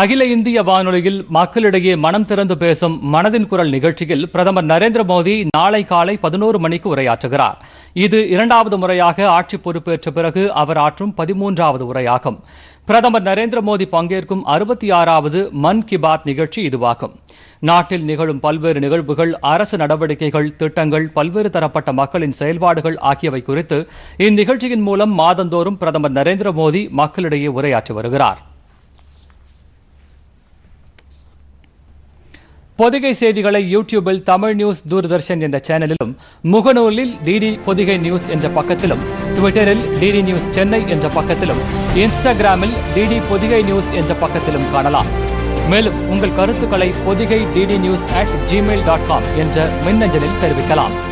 அகில இந்திய வானொலியில் மக்களிடையே மனம் திறந்து பேசும் மனதின் குரல் நிகழ்ச்சியில் பிரதமர் நரேந்திர மோடி நாளை காலை 11 மணிக்கு உரையாற்றுகிறார். இது இரண்டாவது முறையாக ஆட்சி பொறுப்பேற்ற பிறகு அவர் ஆற்றும் 13வது உரையாகும். பிரதமர் நரேந்திர மோடி பங்கேற்கும் 66வது மன் கி பாத் நிகழ்ச்சி இதுவாகும். நாட்டில் நிகழும் பல்வேறு நிகழ்வுகள், அரசு நடவடிக்கைகள், திட்டங்கள், பல்வேறு தரப்பட்ட மக்களின் செயல்பாடுகள் ஆகியவை குறித்து இந்நிகழ்ச்சியின் மூலம் மாதந்தோறும் பிரதமர் நரேந்திர மோடி மக்களிடையே உரையாற்றி வருகிறார். பொதிகை செய்திகளை யூடியூபில் தமிழ் நியூஸ் தூர்தர்ஷன் என்ற சேனலிலும், முகநூலில் டிடி பொதிகை நியூஸ் என்ற பக்கத்திலும், ட்விட்டரில் டிடி நியூஸ் சென்னை என்ற பக்கத்திலும், இன்ஸ்டாகிராமில் டிடி பொதிகை நியூஸ் என்ற பக்கத்திலும் காணலாம். மேலும் உங்கள் கருத்துக்களை பொதிகை டிடி நியூஸ்@gmail.com என்ற மின்னஞ்சலில் தெரிவிக்கலாம்.